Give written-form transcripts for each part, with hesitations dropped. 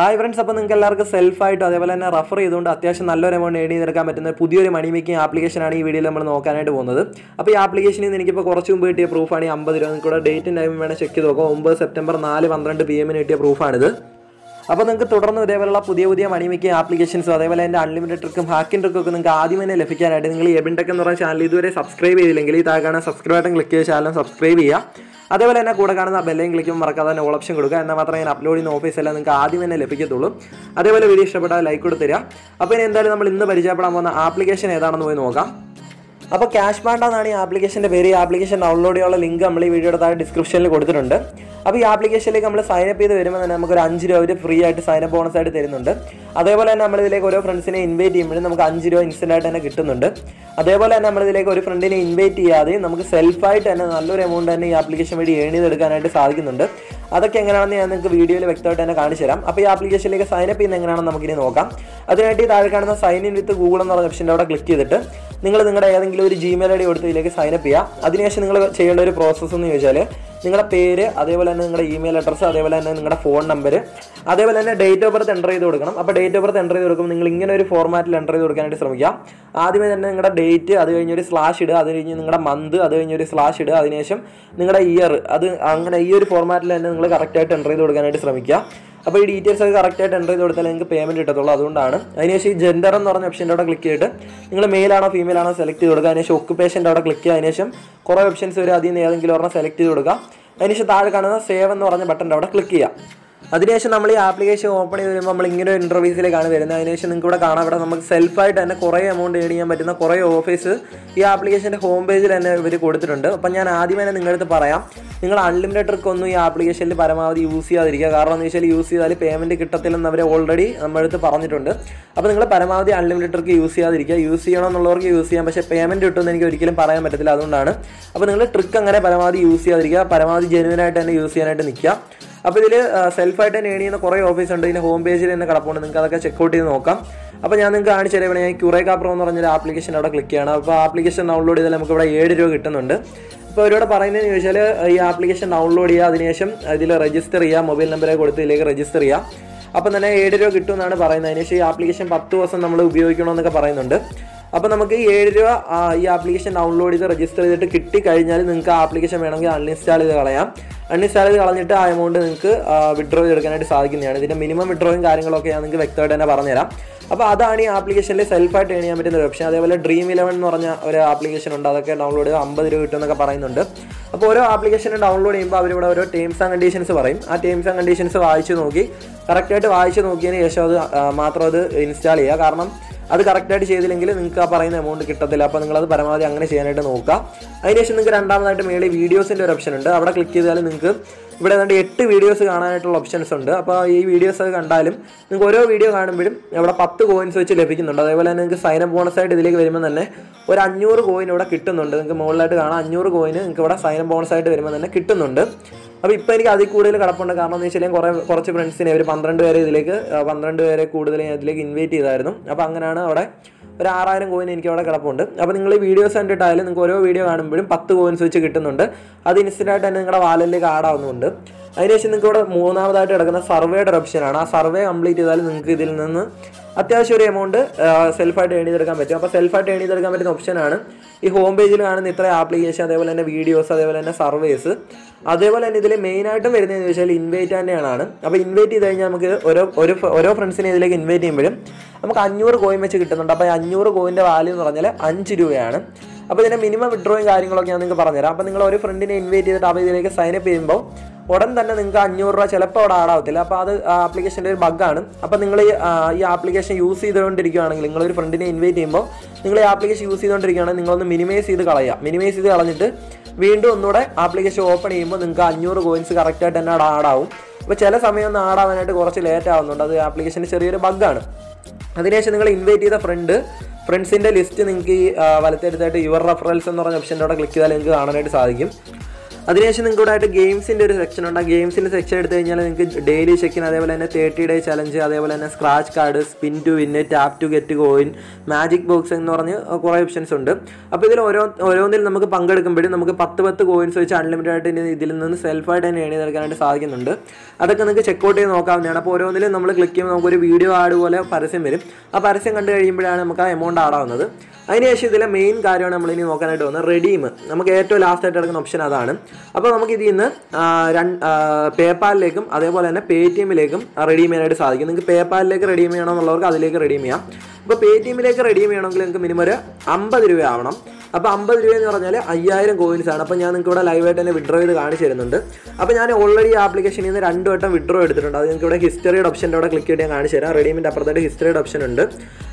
Hi friends, അപ്പോൾ നിങ്ങൾക്ക് എല്ലാവർക്കും സെൽഫായിട്ട് അതേപോലെ തന്നെ റഫർ ചെയ്തുകൊണ്ട് അത്യാവശ്യം നല്ലൊരു എമൗണ്ട് ഏൺ ചെയ്തെടുക്കാൻ പറ്റുന്ന പുതിയൊരു മണി മേക്കിംഗ് ആപ്ലിക്കേഷനാണ് ഈ വീഡിയോയിൽ നമ്മൾ നോക്കാനായിട്ട് പോകുന്നത്. അപ്പോൾ ഈ ആപ്ലിക്കേഷനിൽ നിന്ന് എനിക്കിപ്പോൾ കുറച്ച് മുമ്പ് കിട്ടിയ പ്രൂഫാണ് ഈ 50 രൂപ. നിങ്ങൾക്കൂടെ ഡേറ്റും ടൈമും വേണം ചെക്ക് ചെയ്ത് നോക്കാം. 9 സെപ്റ്റംബർ 4:12 PM കിട്ടിയ പ്രൂഫാണിത്. അപ്പോൾ നിങ്ങൾക്ക് തുടർന്ന് ഇതേപോലുള്ള പുതിയ പുതിയ മണി മേക്കിംഗ് ആപ്ലിക്കേഷൻസും അതേപോലെ എൻ്റെ അൺലിമിറ്റഡ് ട്രിക്കും ഹാക്കിംഗ് ട്രിക്കൊക്കെ നിങ്ങൾക്ക് ആദ്യം തന്നെ ലഭിക്കാനായിട്ട് നിങ്ങൾ എബിൻ ടെക് എന്ന് പറയുന്ന ചാനൽ ഇതുവരെ സബ്സ്ക്രൈബ് ചെയ്തില്ലെങ്കിൽ ഈ താഴെ കാണാൻ സബ്സ്ക്രൈബ് ബട്ടൺ ക്ലിക്ക് ചെയ്ത് ചാനൽ സബ്സ്ക്രൈബ് ചെയ്യുക. അതേപോലെ തന്നെ കൂടെ കാണുന്ന ബെല്ലയും ക്ലിക്കും മറക്കാതെ തന്നെ ഓപ്ഷൻ കൊടുക്കുക. എന്നാൽ മാത്രമേ ഞാൻ അപ്ലോഡ് ചെയ്യുന്ന ഓഫീസെല്ലാം നിങ്ങൾക്ക് ആദ്യം തന്നെ ലഭിക്കത്തുള്ളൂ. അതേപോലെ വീഡിയോ ഇഷ്ടപ്പെട്ടാൽ ലൈക്ക് കൊടുത്തുക. അപ്പോൾ ഇനി എന്തായാലും നമ്മൾ ഇന്ന് പരിചയപ്പെടാൻ പോകുന്ന ആപ്ലിക്കേഷൻ ഏതാണെന്ന് പോയി നോക്കാം. അപ്പോൾ ക്യാഷ് പാൻഡ് എന്നാണ് ഈ ആപ്ലിക്കേഷൻ്റെ പേര്. ഈ ആപ്ലിക്കേഷൻ ഡൗൺലോഡ് ചെയ്യാനുള്ള ലിങ്ക് നമ്മൾ ഈ വീഡിയോയുടെ താഴെ ഡിസ്ക്രിപ്ഷനിൽ കൊടുത്തിട്ടുണ്ട്. അപ്പോൾ ഈ ആപ്ലിക്കേഷനിലേക്ക് നമ്മൾ സൈനപ്പ് ചെയ്ത് വരുമ്പോൾ തന്നെ നമുക്കൊരു 5 രൂപ ഫ്രീ ആയിട്ട് സൈനപ്പ് ബോണസായിട്ട് തരുന്നുണ്ട്. അതേപോലെ തന്നെ നമ്മളിതിലേക്ക് ഓരോ ഫ്രണ്ട്സിനെ ഇൻവൈറ്റ് ചെയ്യുമ്പോഴും നമുക്ക് 5 രൂപ ഇൻസ്റ്റൻ്റ് ആയിട്ട് തന്നെ കിട്ടുന്നുണ്ട്. അതേപോലെ തന്നെ നമ്മളിതിലേക്ക് ഒരു ഫ്രണ്ടിനെ ഇൻവൈറ്റ് ചെയ്യാതെ നമുക്ക് സെൽഫായിട്ട് തന്നെ നല്ലൊരു എമൗണ്ട് തന്നെ ഈ ആപ്ലിക്കേഷൻ വഴി ഏൺ ചെയ്തെടുക്കാനായിട്ട് സാധിക്കുന്നുണ്ട്. അതൊക്കെ എങ്ങനെയാണെന്ന് ഞാൻ നിങ്ങൾക്ക് വീഡിയോയിൽ വ്യക്തമായിട്ട് തന്നെ കാണിച്ചു തരാം. അപ്പോൾ ഈ ആപ്ലിക്കേഷനിലേക്ക് സൈനപ്പ് ചെയ്യുന്നത് എങ്ങനെയാണെന്ന് നമുക്കിനി നോക്കാം. അതിനായിട്ട് ഈ താഴെ കാണുന്ന സൈൻ ഇൻ വിത്ത് ഗൂഗിൾ എന്ന് പറഞ്ഞ ഓപ്ഷൻ്റെ അവിടെ ക്ലിക്ക് ചെയ്തിട്ട് നിങ്ങൾ നിങ്ങളുടെ ഏതെങ്കിലും ഒരു ജിമെയിൽ ഐ ഡി കൊടുത്ത് ഇതിലേക്ക് സൈനപ്പ് ചെയ്യുക. അതിനുശേഷം നിങ്ങൾ ചെയ്യേണ്ട ഒരു പ്രോസസ്സ് എന്ന് ചോദിച്ചാൽ നിങ്ങളുടെ പേര്, അതേപോലെ തന്നെ നിങ്ങളുടെ ഇമെയിൽ അഡ്രസ്സ്, അതേപോലെ തന്നെ നിങ്ങളുടെ ഫോൺ നമ്പർ, അതേപോലെ തന്നെ ഡേറ്റ് ഓഫ് ബർത്ത് എൻ്റർ ചെയ്ത് കൊടുക്കണം. അപ്പോൾ ഡേറ്റ് ഓഫ് ബർത്ത് എൻ്റർ ചെയ്ത് കൊടുക്കുമ്പോൾ നിങ്ങൾ ഇങ്ങനെ ഒരു ഫോർമാറ്റിൽ എൻ്റർ ചെയ്ത് കൊടുക്കാനായിട്ട് ശ്രമിക്കുക. ആദ്യമേ തന്നെ നിങ്ങളുടെ ഡേറ്റ്, അത് കഴിഞ്ഞൊരു സ്ലാഷ് ഇടുക, അത് കഴിഞ്ഞ് നിങ്ങളുടെ മന്ത്, അത് കഴിഞ്ഞൊരു സ്ലാഷ് ഇടുക, അതിനുശേഷം നിങ്ങളുടെ ഇയർ, അത് അങ്ങനെ ഈ ഒരു ഫോർമാറ്റിൽ തന്നെ നിങ്ങൾ കറക്റ്റായിട്ട് എൻ്റർ ചെയ്ത് കൊടുക്കാനായിട്ട് ശ്രമിക്കുക. അപ്പോൾ ഈ ഡീറ്റെയിൽസ് ഒക്കെ കറക്റ്റായിട്ട് എൻ്റർ ചെയ്ത് കൊടുത്താൽ നിങ്ങൾക്ക് പേയ്മെൻറ്റ് കിട്ടത്തുള്ളൂ. അതുകൊണ്ടാണ് അതിനുശേഷം ഈ ജെൻഡർ എന്ന് പറഞ്ഞ ഓപ്ഷൻ്റെ അവിടെ ക്ലിക്ക് ചെയ്തിട്ട് നിങ്ങൾ മെയിലാണോ ഫീമെയിൽ ആണോ സെലക്ട് ചെയ്ത് കൊടുക്കുക. അതിനുശേഷം ഒക്കുപേഷൻ്റെ അവിടെ ക്ലിക്ക് ചെയ്യുക. അതിനുശേഷം കുറേ ഓപ്ഷൻസ് വരും, അതിൽ നിന്ന് ഏതെങ്കിലും ഒരെണ്ണം സെലക്ട് ചെയ്ത് കൊടുക്കുക. അതിനുശേഷം താഴെ കാണുന്ന സേവ് എന്ന് പറഞ്ഞ ബട്ടൻ്റെ അവിടെ ക്ലിക്ക് ചെയ്യുക. അതിനുശേഷം നമ്മൾ ഈ ആപ്ലിക്കേഷൻ ഓപ്പൺ ചെയ്ത് വരുമ്പോൾ നമ്മൾ ഇങ്ങനെ ഒരു ഇൻ്റർവ്യൂസിലേക്കാണ് വരുന്നത്. അതിനുശേഷം നിങ്ങൾക്ക് ഇവിടെ കാണാം, ഇവിടെ നമുക്ക് സെൽഫായിട്ട് തന്നെ കുറേ എമൗണ്ട് ഏൺ ചെയ്യാൻ പറ്റുന്ന കുറേ ഓഫീസ് ഈ ആപ്ലിക്കേഷൻ്റെ ഹോം പേജിൽ തന്നെ ഇവർ കൊടുത്തിട്ടുണ്ട്. അപ്പം ഞാൻ ആദ്യമേ തന്നെ നിങ്ങളുടെ അടുത്ത് പറയാം, നിങ്ങൾ അൺലിമിറ്റഡ് ട്രിക്ക് ഒന്നും ഈ ആപ്ലിക്കേഷനിൽ പരമാവധി യൂസ് ചെയ്യാതിരിക്കുക. കാരണം എന്ന് വെച്ചാൽ യൂസ് ചെയ്താൽ പേയ്മെൻറ്റ് കിട്ടത്തില്ലെന്ന് അവർ ഓൾറെഡി നമ്മുടെ അടുത്ത് പറഞ്ഞിട്ടുണ്ട്. അപ്പോൾ നിങ്ങൾ പരമാവധി അൺലിമിറ്റഡ് ട്രിക്ക് യൂസ് ചെയ്യാതിരിക്കുക. യൂസ് ചെയ്യണമെന്നുള്ളവർക്ക് യൂസ് ചെയ്യാം, പക്ഷേ പേയ്മെൻറ്റ് കിട്ടുമെന്ന് എനിക്ക് ഒരിക്കലും പറയാൻ പറ്റത്തില്ല. അതുകൊണ്ടാണ് അപ്പോൾ നിങ്ങൾ ട്രിക്ക് അങ്ങനെ പരമാവധി യൂസ് ചെയ്യാതിരിക്കുക. പരമാവധി ജെനുവിനായിട്ട് തന്നെ യൂസ് ചെയ്യാനായിട്ട് നിൽക്കുക. അപ്പോൾ ഇതിൽ സെൽഫായിട്ട് ഏൺ ചെയ്യുന്ന കുറേ ഓഫീസ് ഉണ്ട്, ഇതിൻ്റെ ഹോം പേജിൽ തന്നെ കിടപ്പുണ്ട്. നിങ്ങൾക്ക് അതൊക്കെ ചെക്കൗട്ട് ചെയ്ത് നോക്കാം. അപ്പോൾ ഞാൻ നിങ്ങൾക്ക് കാണിച്ചു തരാം. ഞാൻ ക്യൂറേക്കാ പ്രോ എന്ന് പറഞ്ഞൊരു ആപ്ലിക്കേഷൻ അവിടെ ക്ലിക്ക് ചെയ്യണം. അപ്പോൾ ആപ്ലിക്കേഷൻ ഡൗൺലോഡ് ചെയ്താൽ നമുക്ക് ഇവിടെ 7 രൂപ കിട്ടുന്നുണ്ട്. അപ്പോൾ അവരോട് പറയുന്നതെന്ന് ചോദിച്ചാൽ ഈ ആപ്ലിക്കേഷൻ ഡൗൺലോഡ് ചെയ്യുക, അതിനുശേഷം ഇതിൽ രജിസ്റ്റർ ചെയ്യുക, മൊബൈൽ നമ്പറെ കൊടുത്ത് ഇതിലേക്ക് രജിസ്റ്റർ ചെയ്യുക. അപ്പം തന്നെ 7 രൂപ കിട്ടുമെന്നാണ് പറയുന്നത്. അതിനുശേഷം ഈ ആപ്ലിക്കേഷൻ 10 ദിവസം നമ്മൾ ഉപയോഗിക്കണമെന്നൊക്കെ പറയുന്നുണ്ട്. അപ്പോൾ നമുക്ക് 7 രൂപ ഈ ആപ്ലിക്കേഷൻ ഡൗൺലോഡ് ചെയ്ത് രജിസ്റ്റർ ചെയ്തിട്ട് കിട്ടിക്കഴിഞ്ഞാൽ നിങ്ങൾക്ക് ആ ആപ്ലിക്കേഷൻ വേണമെങ്കിൽ അൺഇൻസ്റ്റാൾ ചെയ്ത് കളയാം. അൺഇൻസ്റ്റാൾ ചെയ്ത് കളഞ്ഞിട്ട് ആ എമൗണ്ട് നിങ്ങൾക്ക് വിഡ്രോ ചെയ്തെടുക്കാനായിട്ട് സാധിക്കുന്നതാണ്. ഇതിൻ്റെ മിനിമം വിഡ്രോയും കാര്യങ്ങളൊക്കെ ഞാൻ നിങ്ങൾക്ക് വ്യക്തമായിട്ട് തന്നെ പറഞ്ഞുതരാം. അപ്പോൾ അതാണ് ഈ ആപ്ലിക്കേഷനിൽ സെൽഫായിട്ട് ഏൺ ചെയ്യാൻ പറ്റുന്ന ഒരു ഓപ്ഷൻ. അതേപോലെ Dream11 എന്ന് പറഞ്ഞ ഒരു ആപ്ലിക്കേഷൻ ഉണ്ട്, അതൊക്കെ ഡൗൺലോഡ് ചെയ്ത് 50 രൂപ കിട്ടുമെന്നൊക്കെ പറയുന്നുണ്ട്. അപ്പോൾ ഓരോ ആപ്ലിക്കേഷനും ഡൗൺലോഡ് ചെയ്യുമ്പോൾ അവരിവിടെ ഓരോ ടേംസ് ആൻഡ് കണ്ടീഷൻസ് പറയും. ആ ടേംസ് ആൻഡ് കണ്ടീഷൻസ് വായിച്ച് നോക്കി കറക്റ്റായിട്ട് വായിച്ച് നോക്കിയതിന് ശേഷം അത് മാത്രം അത് ഇൻസ്റ്റാൾ ചെയ്യുക. കാരണം അത് കറക്റ്റായിട്ട് ചെയ്തില്ലെങ്കിൽ നിങ്ങൾക്ക് ആ പറയുന്ന എമൗണ്ട് കിട്ടത്തില്ല. അപ്പോൾ നിങ്ങളത് പരമാവധി അങ്ങനെ ചെയ്യാനായിട്ട് നോക്കുക. അതിനുശേഷം നിങ്ങൾക്ക് രണ്ടാമതായിട്ട് മേളിൽ വീഡിയോസിൻ്റെ ഒരു ഓപ്ഷൻ ഉണ്ട്. അവിടെ ക്ലിക്ക് ചെയ്താൽ നിങ്ങൾക്ക് ഇവിടെ ഏതാണ്ട് 8 വീഡിയോസ് കാണാനായിട്ടുള്ള ഓപ്ഷൻസ് ഉണ്ട്. അപ്പോൾ ഈ വീഡിയോസ് ഒക്കെ കണ്ടാലും നിങ്ങൾക്ക് ഓരോ വീഡിയോ കാണുമ്പോഴും ഇവിടെ 10 കോയിൻസ് വെച്ച് ലഭിക്കുന്നുണ്ട്. അതേപോലെ തന്നെ നിങ്ങൾക്ക് സൈനപ്പ് ബോണസായിട്ട് ഇതിലേക്ക് വരുമ്പോൾ തന്നെ ഒരു 500 കോയിൻ ഇവിടെ കിട്ടുന്നുണ്ട്. നിങ്ങൾക്ക് മുകളിലായിട്ട് കാണാം 500 കോയിന് നിങ്ങൾക്ക് ഇവിടെ സൈനപ്പ് ബോണസായിട്ട് വരുമ്പോൾ തന്നെ കിട്ടുന്നുണ്ട്. അപ്പോൾ ഇപ്പോൾ എനിക്ക് അതിൽ കൂടുതൽ കിടപ്പുണ്ട്. കാരണം എന്ന് വെച്ചാൽ കുറച്ച് ഫ്രണ്ട്സിനെ ഒരു 12 പേരെ ഇതിലേക്ക് 12 പേരെ കൂടുതൽ ഞാൻ ഇതിലേക്ക് ഇൻവൈറ്റ് ചെയ്തായിരുന്നു. അപ്പോൾ അങ്ങനെയാണ് അവിടെ ഒരു 6000 കോയിന് എനിക്ക് അവിടെ കിടപ്പുണ്ട്. അപ്പോൾ നിങ്ങൾ ഈ വീഡിയോസ് കണ്ടിട്ടായാലും നിങ്ങൾക്ക് ഓരോ വീഡിയോ കാണുമ്പോഴും 10 കോയിൻസ് വെച്ച് കിട്ടുന്നുണ്ട്. അത് ഇൻസ്റ്റൻ്റായിട്ട് തന്നെ നിങ്ങളുടെ വാലറ്റിലേക്ക് ആഡാവുന്നുണ്ട്. അതിനുശേഷം നിങ്ങൾക്ക് ഇവിടെ മൂന്നാമതായിട്ട് കിടക്കുന്ന സർവേയുടെ ഓപ്ഷനാണ്. ആ സർവേ കംപ്ലീറ്റ് ചെയ്താൽ നിങ്ങൾക്ക് ഇതിൽ നിന്ന് അത്യാവശ്യം ഒരു എമൗണ്ട് സെൽഫായിട്ട് ഏൺ ചെയ്തെടുക്കാൻ പറ്റും. അപ്പോൾ സെൽഫായിട്ട് ഏൺ ചെയ്തെടുക്കാൻ പറ്റുന്ന ഓപ്ഷനാണ് ഈ ഹോം പേജിൽ കാണുന്ന ഇത്ര ആപ്ലിക്കേഷൻ, അതേപോലെ തന്നെ വീഡിയോസ്, അതേപോലെ തന്നെ സർവേസ്. അതേപോലെ തന്നെ ഇതിൽ മെയിനായിട്ടും വരുന്നതെന്ന് വെച്ചാൽ ഇൻവൈറ്റ് തന്നെയാണ്. അപ്പോൾ ഇൻവൈറ്റ് ചെയ്ത് കഴിഞ്ഞാൽ നമുക്ക് ഓരോ ഫ്രണ്ട്സിനെ ഇതിലേക്ക് ഇൻവൈറ്റ് ചെയ്യുമ്പോഴും നമുക്ക് 500 കോയിൻ വെച്ച് കിട്ടുന്നുണ്ട്. അപ്പോൾ ഈ 500 കോയിൻ്റെ വാല്യൂ എന്ന് പറഞ്ഞാൽ 5 രൂപയാണ്. അപ്പോൾ ഇതിൻ്റെ മിനിമം വിഡ്രോയും കാര്യങ്ങളൊക്കെ ഞാൻ നിങ്ങൾക്ക് പറഞ്ഞുതരാം. അപ്പോൾ നിങ്ങൾ ഒരു ഫ്രണ്ടിനെ ഇൻവൈറ്റ് ചെയ്തിട്ട് അപ്പോൾ ഇതിലേക്ക് സൈനപ്പ് ചെയ്യുമ്പോൾ ഉടൻ തന്നെ നിങ്ങൾക്ക് 500 രൂപ ചിലപ്പോൾ അവിടെ ആടാവത്തില്ല. അപ്പോൾ അത് ആപ്ലിക്കേഷൻ്റെ ഒരു ബഗ്ഗാണ്. അപ്പോൾ നിങ്ങൾ ഈ ആപ്ലിക്കേഷൻ യൂസ് ചെയ്തുകൊണ്ടിരിക്കുകയാണെങ്കിൽ, നിങ്ങളൊരു ഫ്രണ്ടിനെ ഇൻവൈറ്റ് ചെയ്യുമ്പോൾ നിങ്ങൾ ഈ ആപ്ലിക്കേഷൻ യൂസ് ചെയ്തുകൊണ്ടിരിക്കുകയാണെങ്കിൽ നിങ്ങളൊന്ന് മിനിമൈസ് ചെയ്ത് കളയുക. മിനിമൈസ് ചെയ്ത് കളഞ്ഞിട്ട് വീണ്ടും ഒന്നുകൂടെ ആപ്ലിക്കേഷൻ ഓപ്പൺ ചെയ്യുമ്പോൾ നിങ്ങൾക്ക് 500 കോയിൻസ് കറക്റ്റായിട്ട് തന്നെ അവിടെ ആടാവും. അപ്പോൾ ചില സമയം ഒന്ന് ആടാവാനായിട്ട് കുറച്ച് ലേറ്റ് ആവുന്നുണ്ട്. അത് ആപ്ലിക്കേഷൻ്റെ ചെറിയൊരു ബഗ്ഗാണ്. അതിനുശേഷം നിങ്ങൾ ഇൻവൈറ്റ് ചെയ്ത ഫ്രണ്ട്സിൻ്റെ ലിസ്റ്റ് നിങ്ങൾക്ക് ഈ വലത്തെടുത്തായിട്ട് യുവർ റെഫറൽസ് എന്ന് പറഞ്ഞ ഓപ്ഷൻ്റെ അവിടെ ക്ലിക്ക് ചെയ്താൽ നിങ്ങൾക്ക് കാണാനായിട്ട് സാധിക്കും. അതിനുശേഷം നിങ്ങളുടെ ആയിട്ട് ഗെയിംസിൻ്റെ ഒരു സെക്ഷൻ ഉണ്ട്. ആ ഗെയിംസിൻ്റെ സെക്ഷൻ എടുത്തു കഴിഞ്ഞാൽ നിങ്ങൾക്ക് ഡെയിലി ചെക്കിൻ, അതേപോലെ തന്നെ 30 ഡേ ചലഞ്ച്, അതേപോലെ തന്നെ scratch card, spin to win, tap to get coin, magic box എന്ന് പറഞ്ഞ് കുറേ ഓപ്ഷൻസ് ഉണ്ട്. അപ്പോൾ ഇതിൽ ഓരോന്നിൽ നമുക്ക് പങ്കെടുക്കുമ്പോഴും നമുക്ക് 10 കോയിൻസ് വെച്ച് അൺലിമിറ്റഡ് ആയിട്ട് ഇതിൽ നിന്ന് സെൽഫായിട്ട് തന്നെ എഴുതി എടുക്കാനായിട്ട് സാധിക്കുന്നുണ്ട്. അതൊക്കെ നിങ്ങൾക്ക് ചെക്കൗട്ട് ചെയ്ത് നോക്കാവുന്നതാണ്. അപ്പോൾ ഓരോന്നിലും നമ്മൾ ക്ലിക്ക് ചെയ്യുമ്പോൾ നമുക്കൊരു വീഡിയോ ആഡ് പോലെ പരസ്യം വരും. ആ പരസ്യം കണ്ടു കഴിയുമ്പോഴാണ് നമുക്ക് ആ എമൗണ്ട് ആടാവുന്നത്. അതിനുശേഷം ഇതിലെ മെയിൻ കാര്യമാണ് നമ്മളിനി നോക്കാനായിട്ട് വന്നത് റെഡീം. നമുക്ക് ഏറ്റവും ലാസ്റ്റ് ആയിട്ട് എടുക്കുന്ന ഓപ്ഷൻ അതാണ്. അപ്പോൾ നമുക്ക് ഇതിൽ നിന്ന് പേപ്പാലിലേക്കും അതേപോലെ തന്നെ പേടിഎമ്മിലേക്കും റെഡീം ചെയ്യാനായിട്ട് സാധിക്കും. നിങ്ങൾക്ക് പേപ്പാലിലേക്ക് റെഡീം ചെയ്യണമെന്നുള്ളവർക്ക് അതിലേക്ക് റെഡീം ചെയ്യാം. അപ്പോൾ പേടിഎമ്മിലേക്ക് റെഡീം ചെയ്യണമെങ്കിൽ നിങ്ങൾക്ക് മിനിമം ഒരു 50 രൂപ ആവണം. അപ്പോൾ 50 രൂപ എന്ന് പറഞ്ഞാൽ 5000 കോയിൻസാണ്. അപ്പോൾ ഞാൻ നിങ്ങൾക്ക് ഇവിടെ ലൈവായിട്ട് തന്നെ വിഡ്രോ ചെയ്ത് കാണിച്ചു തരുന്നുണ്ട്. അപ്പോൾ ഞാൻ ഓൾറെഡി ആപ്ലിക്കേഷനിൽ നിന്ന് 2 വട്ടം വിഡ്രോ എടുത്തിട്ടുണ്ട്. അത് നിങ്ങൾക്ക് ഇവിടെ ഹിസ്റ്ററിയുടെ ഓപ്ഷൻ്റെ അവിടെ ക്ലിക്ക് ചെയ്ത് ഞാൻ കാണിച്ചു തരാം. റെഡീമിൻ്റെ അപ്പുറത്തായിട്ട് ഹിസ്റ്ററിയുടെ ഓപ്ഷൻ ഉണ്ട്.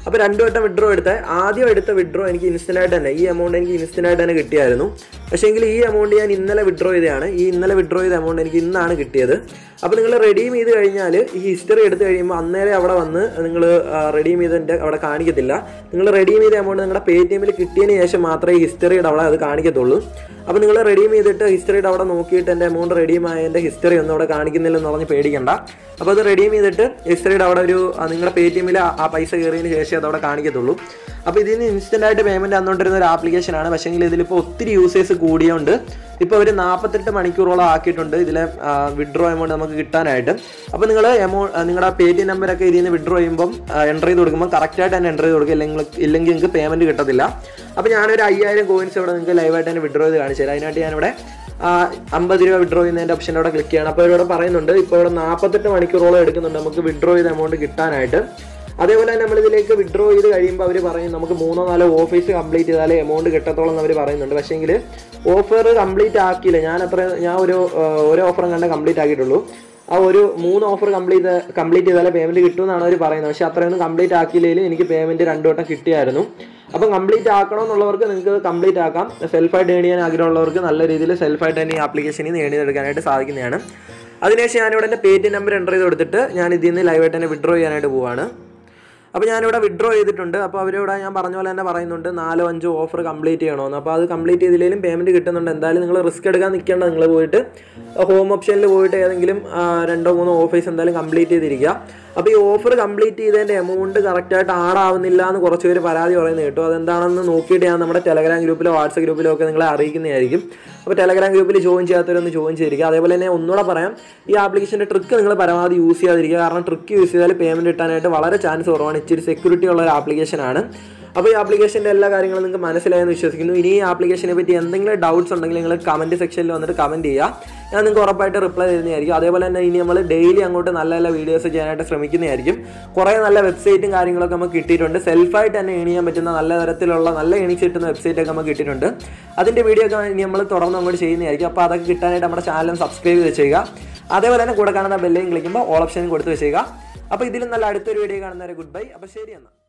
അപ്പോൾ 2 വട്ടം വിഡ്രോ എടുത്ത് ആദ്യം എടുത്ത വിഡ്രോ എനിക്ക് ഇൻസ്റ്റൻ്റായിട്ട് തന്നെ ഈ എമൗണ്ട് എനിക്ക് ഇൻസ്റ്റൻ്റായിട്ട് തന്നെ കിട്ടിയായിരുന്നു. പക്ഷേങ്കിൽ ഈ എമൗണ്ട് ഞാൻ ഇന്നലെ വിഡ്രോ ചെയ്തതാണ്. ഈ ഇന്നലെ വിഡ്രോ ചെയ്ത എമൗണ്ട് എനിക്ക് ഇന്നാണ് കിട്ടിയത്. അപ്പോൾ നിങ്ങൾ റെഡീം ചെയ്ത് കഴിഞ്ഞാൽ ഈ ഹിസ്റ്ററി എടുത്ത് കഴിയുമ്പോൾ അന്നേരം അവിടെ വന്ന് നിങ്ങൾ റെഡീം ചെയ്തതിൻ്റെ അവിടെ കാണിക്കത്തില്ല. നിങ്ങൾ റെഡീം ചെയ്ത എമൗണ്ട് നിങ്ങളുടെ പേടിഎമ്മിൽ കിട്ടിയതിന് ശേഷം മാത്രമേ ഈ ഹിസ്റ്ററിയുടെ അവിടെ അത് കാണിക്കത്തുള്ളൂ. അപ്പോൾ നിങ്ങൾ റെഡീം ചെയ്തിട്ട് ഹിസ്റ്ററിയുടെ അവിടെ നോക്കിയിട്ട് എൻ്റെ എമൗണ്ട് റെഡീം ആയതിൻ്റെ ഹിസ്റ്ററി ഒന്നും അവിടെ കാണിക്കുന്നില്ലെന്ന് പറഞ്ഞ് പേടിക്കണ്ട. അപ്പോൾ അത് റെഡീം ചെയ്തിട്ട് ഹിസ്റ്ററിയുടെ അവിടെ ഒരു നിങ്ങളുടെ പേടിഎമ്മിൽ ആ പൈസ കയറിയതിന് ശേഷം അതവിടെ കാണിക്കത്തുള്ളൂ. അപ്പോൾ ഇതിന് ഇൻസ്റ്റൻ്റായിട്ട് പേയ്മെൻറ്റ് തന്നുകൊണ്ടിരുന്ന ഒരു ആപ്ലിക്കേഷനാണ്. പക്ഷേ ഇതിലിപ്പോൾ ഒത്തിരി യൂസേഴ്സ് കൂടിയുണ്ട്. ഇപ്പോൾ അവർ 48 മണിക്കൂറോളം ആക്കിയിട്ടുണ്ട് ഇതിലെ വിഡ്രോ എമൗണ്ട് നമുക്ക് കിട്ടാനായിട്ട്. അപ്പോൾ നിങ്ങൾ നിങ്ങളുടെ പേടിഎം നമ്പരൊക്കെ ഇതിൽ നിന്ന് വിഡ്രോ ചെയ്യുമ്പം എൻ്റർ ചെയ്ത് കൊടുക്കുമ്പോൾ കറക്റ്റായിട്ട് തന്നെ എൻ്റർ ചെയ്ത് കൊടുക്കുക. ഇല്ലെങ്കിൽ നിങ്ങൾക്ക് പേയ്മെൻറ്റ് കിട്ടത്തില്ല. അപ്പോൾ ഞാനൊരു 5000 കോയിൻസ് ഇവിടെ നിങ്ങൾക്ക് ലൈവായിട്ട് തന്നെ വിഡ്രോ ചെയ്ത് കാണിച്ചു തരാം. അതിനായിട്ട് ഞാനിവിടെ 50 രൂപ വിഡ്രോ ചെയ്യുന്നതിൻ്റെ ഓപ്ഷൻ്റെ അവിടെ ക്ലിക്ക് ചെയ്യണം. അപ്പോൾ ഇവിടെ പറയുന്നുണ്ട് ഇപ്പോൾ ഇവിടെ 48 മണിക്കൂറോളം എടുക്കുന്നുണ്ട് നമുക്ക് വിഡ്രോ ചെയ്ത എമൗണ്ട് കിട്ടാനായിട്ട്. അതേപോലെ തന്നെ നമ്മളിതിലേക്ക് വിഡ്രോ ചെയ്ത് കഴിയുമ്പോൾ അവർ പറയും നമുക്ക് 3 or 4 ഓഫേഴ്സ് കംപ്ലീറ്റ് ചെയ്താലേ എമൗണ്ട് കിട്ടത്തോളം എന്ന് അവർ പറയുന്നുണ്ട്. പക്ഷേങ്കിൽ ഓഫർ കംപ്ലീറ്റ് ആക്കിയില്ല. ഞാൻ ഒരു ഓഫറും കണ്ട് കംപ്ലീറ്റ് ആക്കിയിട്ടുള്ളൂ. ആ ഒരു 3 ഓഫർ കംപ്ലീറ്റ് ചെയ്താലേ പേയ്മെൻറ്റ് കിട്ടുമെന്നാണ് അവർ പറയുന്നത്. പക്ഷേ അത്രയൊന്നും കംപ്ലീറ്റ് ആക്കിയില്ലെങ്കിൽ എനിക്ക് പേയ്മെൻറ്റ് 2 വട്ടം കിട്ടിയായിരുന്നു. അപ്പം കംപ്ലീറ്റ് ആക്കണമെന്നുള്ളവർക്ക് നിങ്ങൾക്ക് കംപ്ലീറ്റ് ആക്കാം. സെൽഫായിട്ട് ഏൺ ചെയ്യാൻ ആഗ്രഹമുള്ളവർക്ക് നല്ല രീതിയിൽ സെൽഫായിട്ട് തന്നെ ഈ ആപ്ലിക്കേഷനിൽ നിന്ന് ഏൺ ചെയ്തെടുക്കാനായിട്ട് സാധിക്കുന്നതാണ്. അതിനുശേഷം ഞാനിവിടെ എൻ്റെ പേടിഎം നമ്പർ എൻ്റർ ചെയ്ത് കൊടുത്തിട്ട് ഞാൻ ഇതിൽ നിന്ന് ലൈവായിട്ട് തന്നെ വിഡ്രോ ചെയ്യാനായിട്ട് പോവുകയാണ്. അപ്പോൾ ഞാനിവിടെ വിഡ്രോ ചെയ്തിട്ടുണ്ട്. അപ്പോൾ അവരിവിടെ ഞാൻ പറഞ്ഞ പോലെ തന്നെ പറയുന്നുണ്ട് 4-5 ഓഫർ കംപ്ലീറ്റ് ചെയ്യണമെന്ന്. അപ്പോൾ അത് കംപ്ലീറ്റ് ചെയ്തില്ലെങ്കിലും പേയ്മെൻറ്റ് കിട്ടുന്നുണ്ട്. എന്തായാലും നിങ്ങൾ റിസ്ക് എടുക്കാൻ നിൽക്കേണ്ട. നിങ്ങൾ പോയിട്ട് ഹോം ഓപ്ഷനിൽ പോയിട്ട് ഏതെങ്കിലും 2-3 ഓഫേഴ്സ് എന്തായാലും കംപ്ലീറ്റ് ചെയ്തിരിക്കുക. അപ്പോൾ ഈ ഓഫർ കംപ്ലീറ്റ് ചെയ്തതിൻ്റെ എമൗണ്ട് കറക്റ്റായിട്ട് ആടാവുന്നില്ല എന്ന് കുറച്ച് പേര് പരാതി പറയുന്നത് കേട്ടു. അതെന്താണെന്ന് നോക്കിയിട്ട് ഞാൻ നമ്മുടെ ടെലഗ്രാം ഗ്രൂപ്പിലോ വാട്സപ്പ് ഗ്രൂപ്പിലോ ഒക്കെ നിങ്ങളെ അറിയിക്കുന്നതായിരിക്കും. അപ്പോൾ ടെലഗ്രാം ഗ്രൂപ്പിൽ ജോയിൻ ചെയ്യാത്തവരൊന്ന് ജോയിൻ ചെയ്തിരിക്കുക. അതേപോലെ തന്നെ ഒന്നുകൂടെ പറയാം, ഈ ആപ്ലിക്കേഷൻ്റെ ട്രിക്ക് നിങ്ങൾ പരമാവധി യൂസ് ചെയ്യാതിരിക്കുക. കാരണം ട്രിക്ക് യൂസ് ചെയ്താൽ പേയ്മെൻറ്റ് കിട്ടാനായിട്ട് വളരെ ചാൻസ് കുറവാണ്. ഇച്ചിരി സെക്യൂരിറ്റി ഉള്ള ഒരു ആപ്ലിക്കേഷനാണ്. അപ്പോൾ ഈ ആപ്ലിക്കേഷൻ്റെ എല്ലാ കാര്യങ്ങളും നിങ്ങൾക്ക് മനസ്സിലായെന്ന് വിശ്വസിക്കുന്നു. ഇനി ഈ ആപ്ലിക്കേഷനെ പറ്റി എന്തെങ്കിലും ഡൗട്ട്സ് ഉണ്ടെങ്കിൽ നിങ്ങൾ കമൻറ്റ് സെക്ഷനിൽ വന്നിട്ട് കമൻറ്റ് ചെയ്യുക. ഞാൻ നിങ്ങൾക്ക് ഉറപ്പായിട്ട് റിപ്ലൈ തരുന്നതായിരിക്കും. അതേപോലെ തന്നെ ഇനി നമ്മൾ ഡെയിലി അങ്ങോട്ട് നല്ല നല്ല വീഡിയോസ് ചെയ്യാനായിട്ട് ശ്രമിക്കുന്നതായിരിക്കും. കുറേ നല്ല വെബ്സൈറ്റും കാര്യങ്ങളൊക്കെ നമുക്ക് കിട്ടിയിട്ടുണ്ട്. സെൽഫായിട്ട് തന്നെ ഏൺ ചെയ്യാൻ പറ്റുന്ന നല്ല തരത്തിലുള്ള നല്ല ഏണിങ്സ് കിട്ടുന്ന വെബ്സൈറ്റൊക്കെ നമുക്ക് കിട്ടിയിട്ടുണ്ട്. അതിൻ്റെ വീഡിയോ ഒക്കെ ഇനി നമ്മൾ തുടർന്ന് അങ്ങോട്ട് ചെയ്യുന്നതായിരിക്കും. അപ്പോൾ അതൊക്കെ കിട്ടാനായിട്ട് നമ്മുടെ ചാനലും സബ്സ്ക്രൈബ് ചെയ്യുക. അതേപോലെ തന്നെ കൂടെ കാണുന്ന ബെല്ലേയും ക്ലിക്കുമ്പോൾ ഓൾ ഓപ്ഷനും കൊടുത്ത് വെച്ചേക്കുക. അപ്പോൾ ഇതിൽ നല്ല അടുത്തൊരു വീഡിയോ കാണുന്നവരെ ഗുഡ് ബൈ. അപ്പോൾ ശരി എന്നാൽ.